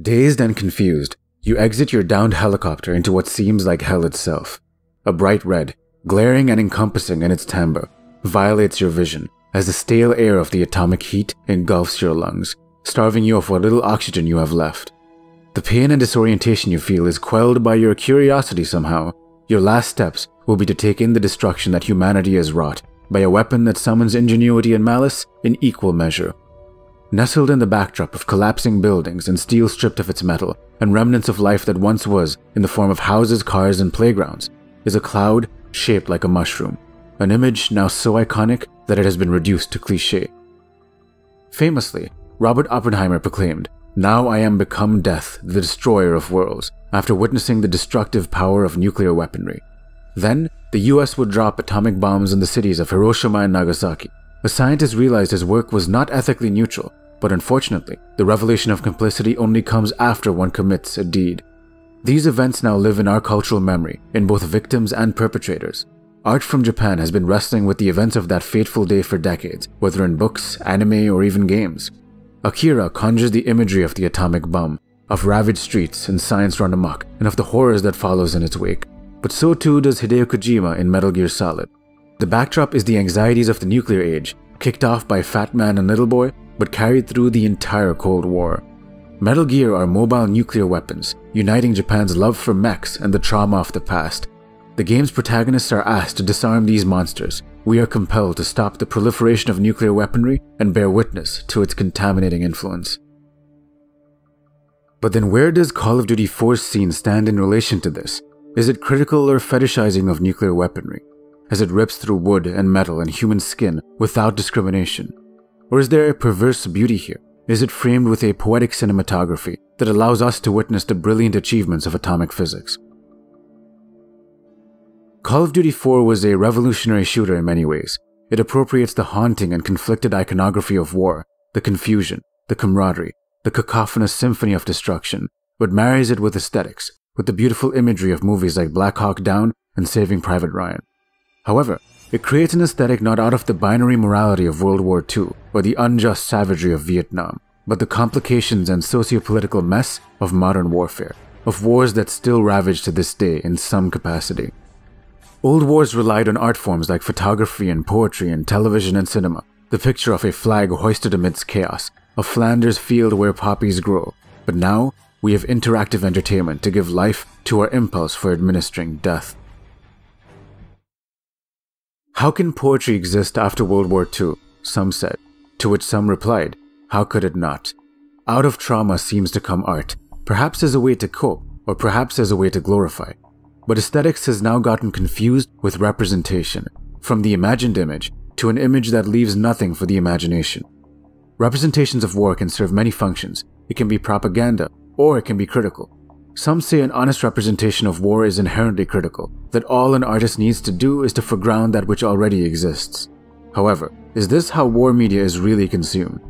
Dazed and confused, you exit your downed helicopter into what seems like hell itself. A bright red, glaring and encompassing in its timbre, violates your vision as the stale air of the atomic heat engulfs your lungs, starving you of what little oxygen you have left. The pain and disorientation you feel is quelled by your curiosity somehow. Your last steps will be to take in the destruction that humanity has wrought by a weapon that summons ingenuity and malice in equal measure. Nestled in the backdrop of collapsing buildings and steel stripped of its metal and remnants of life that once was in the form of houses, cars, and playgrounds, is a cloud shaped like a mushroom, an image now so iconic that it has been reduced to cliché. Famously, Robert Oppenheimer proclaimed, "Now I am become death, the destroyer of worlds," after witnessing the destructive power of nuclear weaponry. Then, the US would drop atomic bombs on the cities of Hiroshima and Nagasaki. A scientist realized his work was not ethically neutral, but unfortunately, the revelation of complicity only comes after one commits a deed. These events now live in our cultural memory, in both victims and perpetrators. Art from Japan has been wrestling with the events of that fateful day for decades, whether in books, anime, or even games. Akira conjures the imagery of the atomic bomb, of ravaged streets and science run amok, and of the horrors that follows in its wake. But so too does Hideo Kojima in Metal Gear Solid. The backdrop is the anxieties of the nuclear age, kicked off by Fat Man and Little Boy, but carried through the entire Cold War. Metal Gear are mobile nuclear weapons, uniting Japan's love for mechs and the trauma of the past. The game's protagonists are asked to disarm these monsters. We are compelled to stop the proliferation of nuclear weaponry and bear witness to its contaminating influence. But then where does Call of Duty 4's scene stand in relation to this? Is it critical or fetishizing of nuclear weaponry, as it rips through wood and metal and human skin without discrimination? Or is there a perverse beauty here? Is it framed with a poetic cinematography that allows us to witness the brilliant achievements of atomic physics? Call of Duty 4 was a revolutionary shooter in many ways. It appropriates the haunting and conflicted iconography of war, the confusion, the camaraderie, the cacophonous symphony of destruction, but marries it with aesthetics, with the beautiful imagery of movies like Black Hawk Down and Saving Private Ryan. However, it creates an aesthetic not out of the binary morality of World War II or the unjust savagery of Vietnam, but the complications and socio-political mess of modern warfare, of wars that still ravage to this day in some capacity. Old wars relied on art forms like photography and poetry and television and cinema, the picture of a flag hoisted amidst chaos, a Flanders field where poppies grow. But now, we have interactive entertainment to give life to our impulse for administering death. How can poetry exist after World War II? Some said, to which some replied, how could it not? Out of trauma seems to come art, perhaps as a way to cope, or perhaps as a way to glorify. But aesthetics has now gotten confused with representation, from the imagined image to an image that leaves nothing for the imagination. Representations of war can serve many functions. It can be propaganda, or it can be critical. Some say an honest representation of war is inherently critical, that all an artist needs to do is to foreground that which already exists. However, is this how war media is really consumed?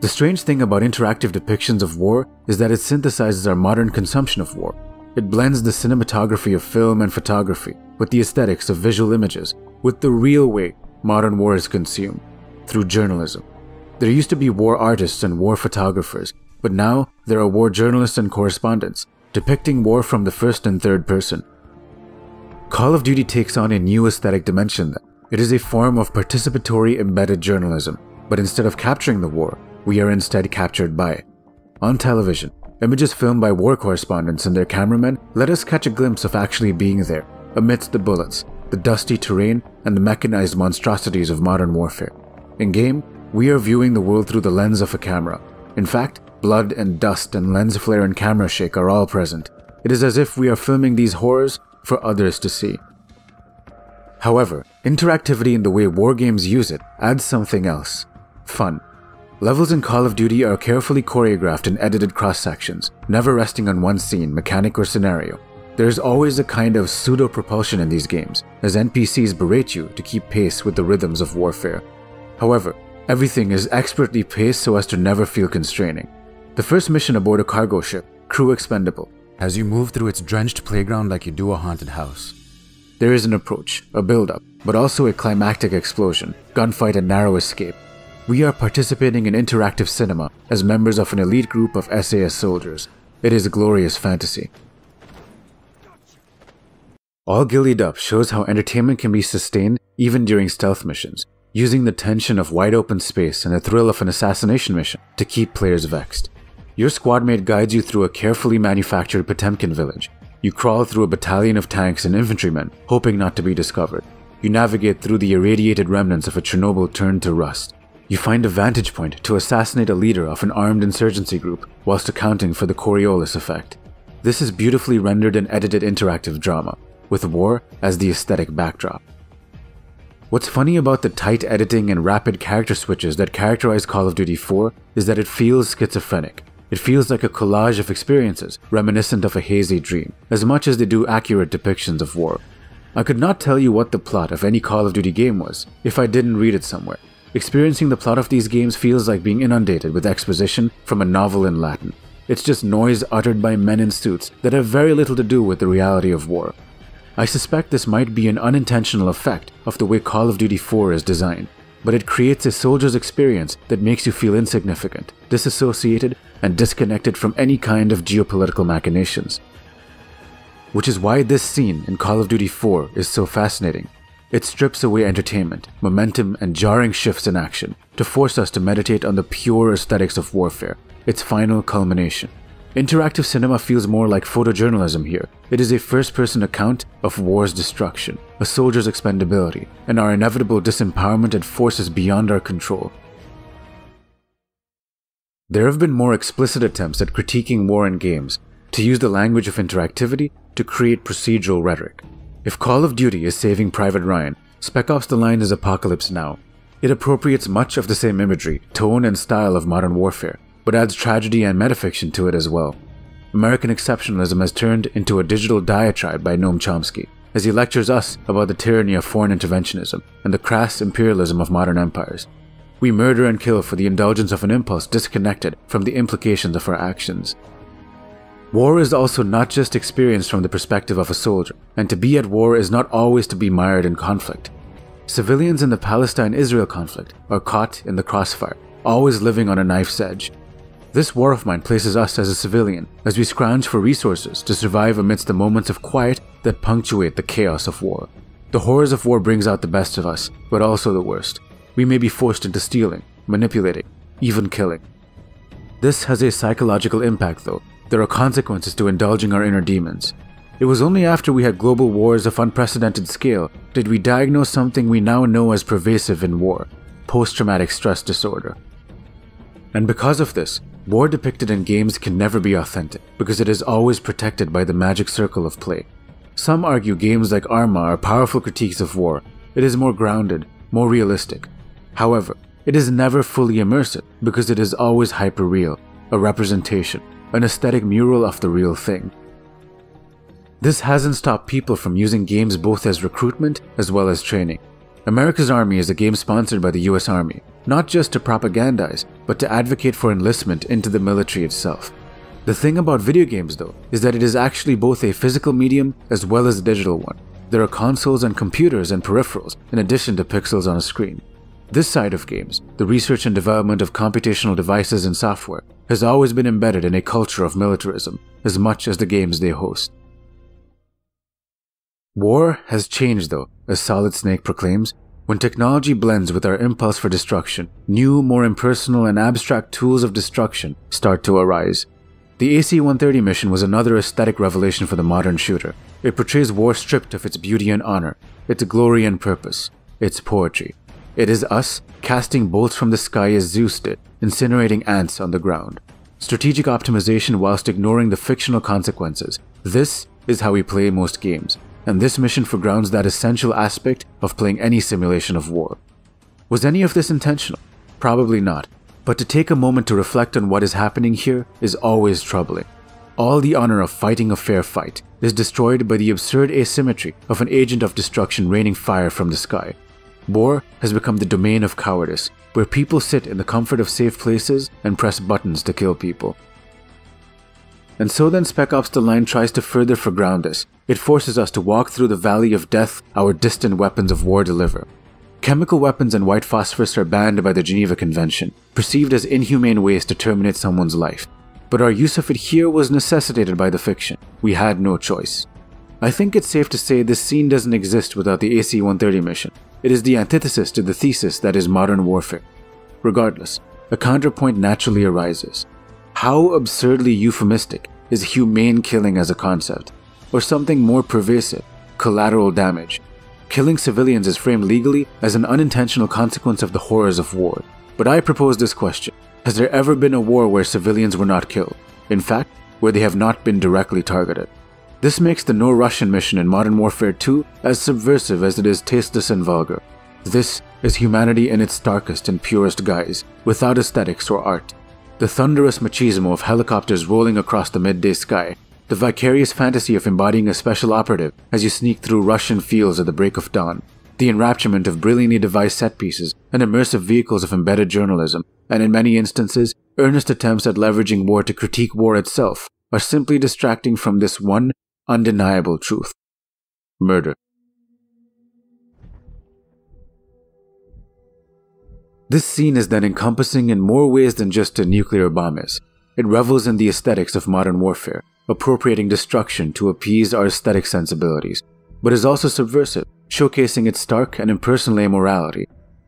The strange thing about interactive depictions of war is that it synthesizes our modern consumption of war. It blends the cinematography of film and photography with the aesthetics of visual images, with the real way modern war is consumed, through journalism. There used to be war artists and war photographers, but now there are war journalists and correspondents, depicting war from the first and third person. Call of Duty takes on a new aesthetic dimension then. It is a form of participatory embedded journalism, but instead of capturing the war, we are instead captured by it. On television, images filmed by war correspondents and their cameramen let us catch a glimpse of actually being there, amidst the bullets, the dusty terrain, and the mechanized monstrosities of modern warfare. In-game, we are viewing the world through the lens of a camera. In fact, blood and dust and lens flare and camera shake are all present. It is as if we are filming these horrors for others to see. However, interactivity in the way war games use it adds something else: fun. Levels in Call of Duty are carefully choreographed and edited cross-sections, never resting on one scene, mechanic, or scenario. There is always a kind of pseudo-propulsion in these games, as NPCs berate you to keep pace with the rhythms of warfare. However, everything is expertly paced so as to never feel constraining. The first mission aboard a cargo ship, Crew Expendable, as you move through its drenched playground like you do a haunted house. There is an approach, a build-up, but also a climactic explosion, gunfight, and narrow escape. We are participating in interactive cinema as members of an elite group of SAS soldiers. It is a glorious fantasy. All Ghillied Up shows how entertainment can be sustained even during stealth missions, using the tension of wide open space and the thrill of an assassination mission to keep players vexed. Your squadmate guides you through a carefully manufactured Potemkin village. You crawl through a battalion of tanks and infantrymen, hoping not to be discovered. You navigate through the irradiated remnants of a Chernobyl turned to rust. You find a vantage point to assassinate a leader of an armed insurgency group whilst accounting for the Coriolis effect. This is beautifully rendered and edited interactive drama, with war as the aesthetic backdrop. What's funny about the tight editing and rapid character switches that characterize Call of Duty 4 is that it feels schizophrenic. It feels like a collage of experiences, reminiscent of a hazy dream, as much as they do accurate depictions of war. I could not tell you what the plot of any Call of Duty game was if I didn't read it somewhere. Experiencing the plot of these games feels like being inundated with exposition from a novel in Latin. It's just noise uttered by men in suits that have very little to do with the reality of war. I suspect this might be an unintentional effect of the way Call of Duty 4 is designed, but it creates a soldier's experience that makes you feel insignificant, disassociated, and disconnected from any kind of geopolitical machinations. Which is why this scene in Call of Duty 4 is so fascinating. It strips away entertainment, momentum, and jarring shifts in action to force us to meditate on the pure aesthetics of warfare, its final culmination. Interactive cinema feels more like photojournalism here. It is a first-person account of war's destruction, a soldier's expendability, and our inevitable disempowerment and forces beyond our control. There have been more explicit attempts at critiquing war in games, to use the language of interactivity to create procedural rhetoric. If Call of Duty is Saving Private Ryan, Spec Ops: The Line is Apocalypse Now. It appropriates much of the same imagery, tone, and style of modern warfare, but adds tragedy and metafiction to it as well. American exceptionalism has turned into a digital diatribe by Noam Chomsky, as he lectures us about the tyranny of foreign interventionism and the crass imperialism of modern empires. We murder and kill for the indulgence of an impulse disconnected from the implications of our actions. War is also not just experienced from the perspective of a soldier, and to be at war is not always to be mired in conflict. Civilians in the Palestine-Israel conflict are caught in the crossfire, always living on a knife's edge. This War of Mine places us as a civilian as we scrounge for resources to survive amidst the moments of quiet that punctuate the chaos of war. The horrors of war brings out the best of us, but also the worst. We may be forced into stealing, manipulating, even killing. This has a psychological impact though. There are consequences to indulging our inner demons. It was only after we had global wars of unprecedented scale did we diagnose something we now know as pervasive in war: post-traumatic stress disorder. And because of this, war depicted in games can never be authentic, because it is always protected by the magic circle of play. Some argue games like Arma are powerful critiques of war. It is more grounded, more realistic. However, it is never fully immersive, because it is always hyper-real, a representation, an aesthetic mural of the real thing. This hasn't stopped people from using games both as recruitment as well as training. America's Army is a game sponsored by the US Army, not just to propagandize, but to advocate for enlistment into the military itself. The thing about video games though, is that it is actually both a physical medium as well as a digital one. There are consoles and computers and peripherals, in addition to pixels on a screen. This side of games, the research and development of computational devices and software, has always been embedded in a culture of militarism, as much as the games they host. War has changed though, as Solid Snake proclaims. When technology blends with our impulse for destruction, new, more impersonal and abstract tools of destruction start to arise. The AC-130 mission was another aesthetic revelation for the modern shooter. It portrays war stripped of its beauty and honor, its glory and purpose, its poetry. It is us casting bolts from the sky as Zeus did, incinerating ants on the ground. Strategic optimization whilst ignoring the fictional consequences. This is how we play most games, and this mission foregrounds that essential aspect of playing any simulation of war. Was any of this intentional? Probably not, but to take a moment to reflect on what is happening here is always troubling. All the honor of fighting a fair fight is destroyed by the absurd asymmetry of an agent of destruction raining fire from the sky. War has become the domain of cowardice, where people sit in the comfort of safe places and press buttons to kill people. And so then Spec Ops: The Line tries to further foreground this. It forces us to walk through the valley of death our distant weapons of war deliver. Chemical weapons and white phosphorus are banned by the Geneva Convention, perceived as inhumane ways to terminate someone's life. But our use of it here was necessitated by the fiction. We had no choice. I think it's safe to say this scene doesn't exist without the AC-130 mission. It is the antithesis to the thesis that is modern warfare. Regardless, a counterpoint naturally arises. How absurdly euphemistic is humane killing as a concept? Or something more pervasive, collateral damage. Killing civilians is framed legally as an unintentional consequence of the horrors of war. But I propose this question. Has there ever been a war where civilians were not killed? In fact, where they have not been directly targeted? This makes the No Russian mission in Modern Warfare 2 as subversive as it is tasteless and vulgar. This is humanity in its starkest and purest guise, without aesthetics or art. The thunderous machismo of helicopters rolling across the midday sky. The vicarious fantasy of embodying a special operative as you sneak through Russian fields at the break of dawn. The enrapturement of brilliantly devised set pieces and immersive vehicles of embedded journalism, and in many instances, earnest attempts at leveraging war to critique war itself, are simply distracting from this one undeniable truth. Murder. This scene is then encompassing in more ways than just a nuclear bomb is. It revels in the aesthetics of modern warfare, appropriating destruction to appease our aesthetic sensibilities, but is also subversive, showcasing its stark and impersonal amorality.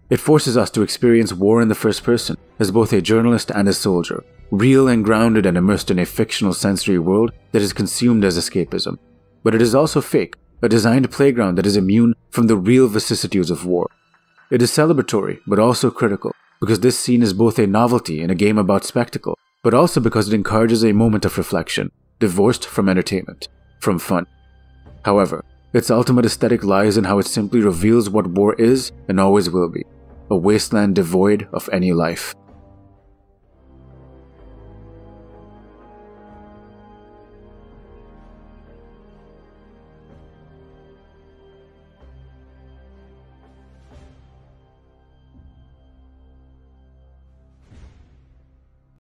It forces us to experience war in the first person, as both a journalist and a soldier, real and grounded and immersed in a fictional sensory world that is consumed as escapism. But it is also fake, a designed playground that is immune from the real vicissitudes of war. It is celebratory, but also critical, because this scene is both a novelty in a game about spectacle, but also because it encourages a moment of reflection, divorced from entertainment, from fun. However, its ultimate aesthetic lies in how it simply reveals what war is and always will be, a wasteland devoid of any life.